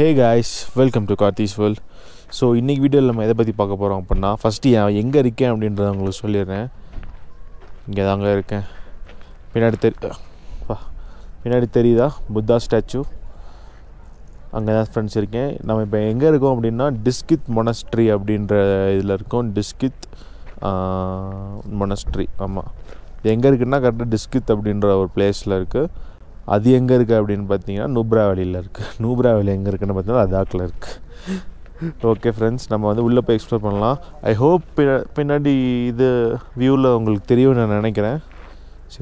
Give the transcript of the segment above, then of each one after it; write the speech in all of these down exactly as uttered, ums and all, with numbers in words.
Hey guys, welcome to Karthi's World. So in this video we will talk about this. First, I am going to tell you where I am. I am going to tell you the Buddha statue. I am going to tell you the Diskit Monastery. I am going Diskit Monastery. I am going to place. That's where it is, Nubra Valley. Nubra Valley is where it is. Okay friends, we will explore the I hope you know this view.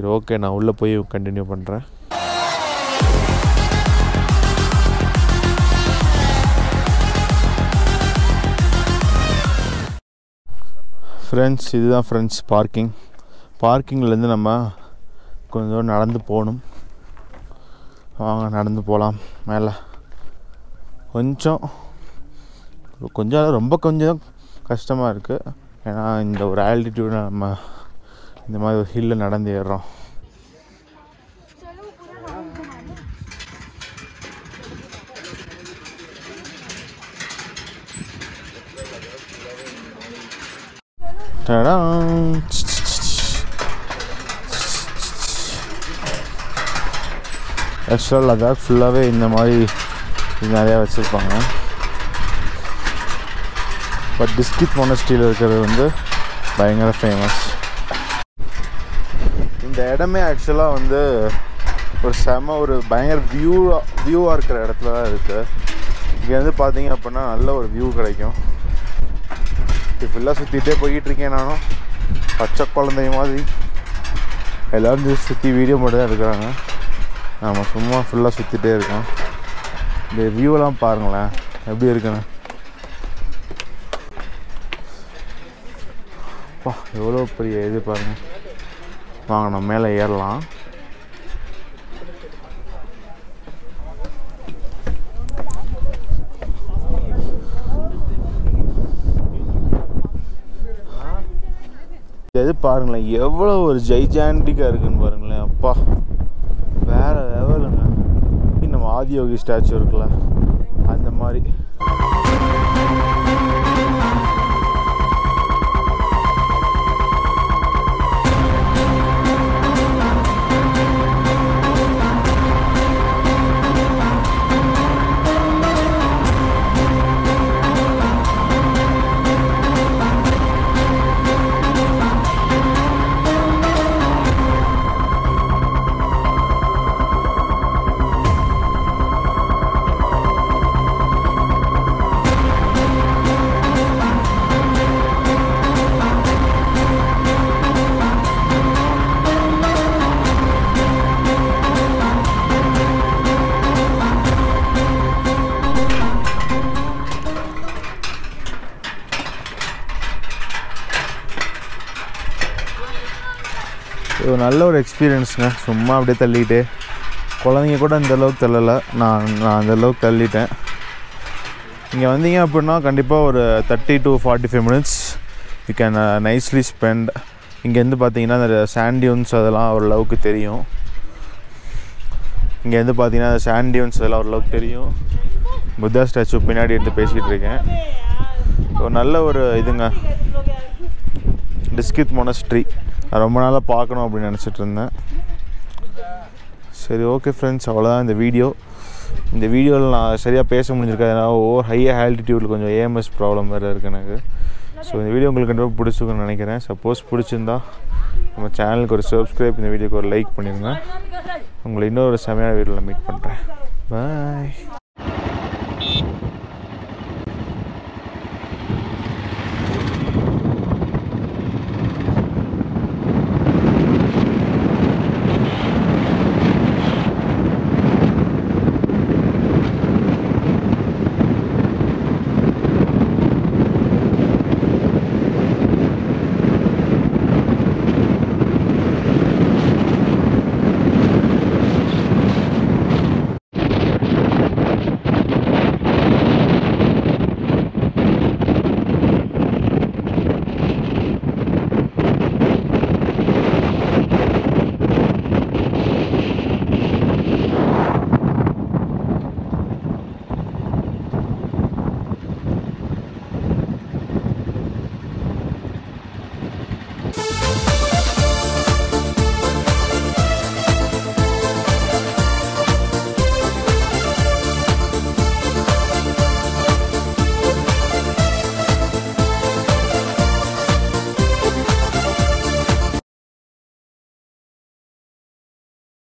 Okay, I will continue. Friends, this is friends parking. Parking we will go. I'm going to go to the house. I'm going to go to the house. Ta-da! Extra Ladakh full away in the Mari in Area of Silpana. But Diskit Monastery is very famous. In the Adam, actually, on the Sama, banger view view or credit. You can see a view. If you look at the video, you can see the I am full fulla sutti there. The view la paarangala eppadi irukana pa evlo periya idu paarunga vaanga nam mele yeralaam idu paarungala evlo or gigantic ah irukku paarungala appa. Yogi statue irukla andha mari நல்ல ஒரு எக்ஸ்பீரியன்ஸ்ங்க சும்மா அப்படியே தள்ளிட்டே குழந்தைங்க கூட அந்த அளவுக்கு தள்ளல நான் நான் அந்த அளவுக்கு தள்ளிட்டேன் இங்க வந்தீங்க அப்படினா கண்டிப்பா ஒரு thirty to forty-five minutes you can uh, nicely spend இங்க வந்து பாத்தீங்கன்னா அந்த sand dunes அதெல்லாம் ஒரு அளவுக்கு தெரியும் இங்க வந்து பாத்தீங்கன்னா அந்த sand dunes அதெல்லாம் ஒரு அளவுக்கு தெரியும் புத்தா ஸ்டாச்சு பின்னாடி எடுத்து பேசிட்டு இருக்கேன் ஒரு நல்ல ஒரு இதுங்க Diskit Monastery. I am going to go to the okay friends, that's all the video. In the video, I am going to talk high altitude A M S problem. So, in the video, I am suppose you like channel, subscribe to the video, like. I will meet you in the next video. Bye.